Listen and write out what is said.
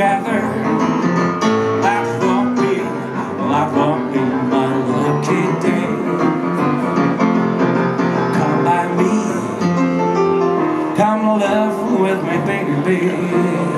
together. Life won't be my lucky day. Come by me, come live with me, baby.